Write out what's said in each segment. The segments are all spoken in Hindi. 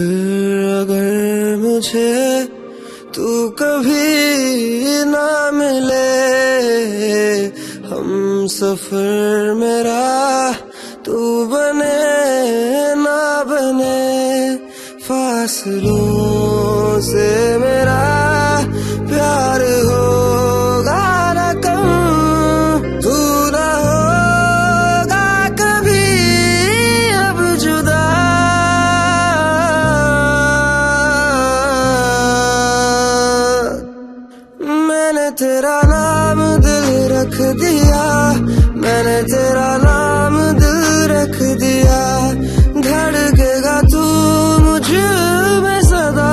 फिर अगर मुझे तू कभी ना मिले, हम सफर मेरा तू बने ना बने, फासलों से मेरा प्यार होगा ना कम, तू ना होगा कभी अब जुदा। मैंने तेरा नाम दिल रख दिया, मैंने तेरा नाम दिल रख दिया, धड़केगा तू मुझ में सदा,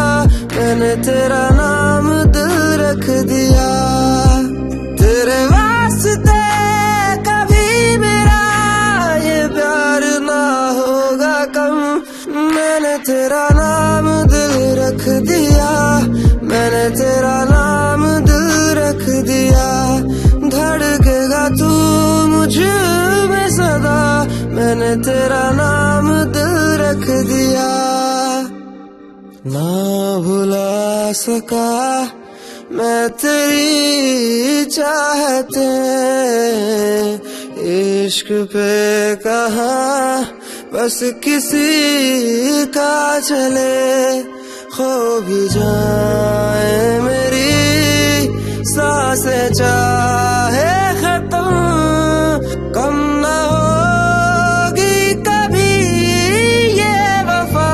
मैंने तेरा नाम दिल रख दिया। तेरे वास्ते कभी मेरा ये प्यार ना होगा कम, मैंने तेरा नाम दिल रख दिया, मैंने तेरा नाम दिल रख दिया, धड़केगा तू मुझे में सदा, मैंने तेरा नाम दिल रख दिया। ना भुला सका मैं तेरी चाहते, इश्क पे कहाँ बस किसी का चले, खो भी जाए मेरी सांसें चाहे खत्म, कम ना होगी कभी ये वफा।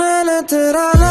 मैंने तेरा